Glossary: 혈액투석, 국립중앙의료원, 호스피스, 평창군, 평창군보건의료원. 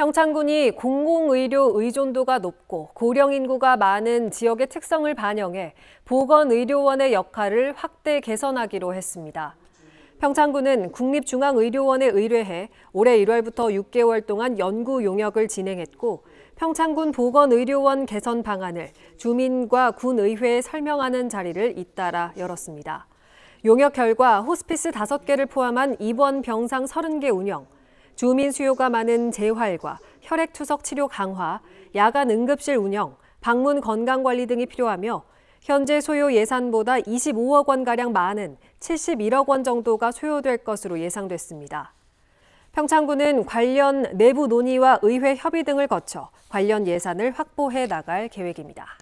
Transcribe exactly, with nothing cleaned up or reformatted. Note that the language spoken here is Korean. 평창군이 공공의료 의존도가 높고 고령 인구가 많은 지역의 특성을 반영해 보건의료원의 역할을 확대 개선하기로 했습니다. 평창군은 국립중앙의료원에 의뢰해 올해 일월부터 육 개월 동안 연구 용역을 진행했고 평창군 보건의료원 개선 방안을 주민과 군의회에 설명하는 자리를 잇따라 열었습니다. 용역 결과 호스피스 다섯 개를 포함한 입원 병상 서른 개 운영, 주민 수요가 많은 재활과 혈액투석 치료 강화, 야간 응급실 운영, 방문 건강관리 등이 필요하며 현재 소요 예산보다 이십오억 원가량 많은 칠십일억 원 정도가 소요될 것으로 예상됐습니다. 평창군은 관련 내부 논의와 의회 협의 등을 거쳐 관련 예산을 확보해 나갈 계획입니다.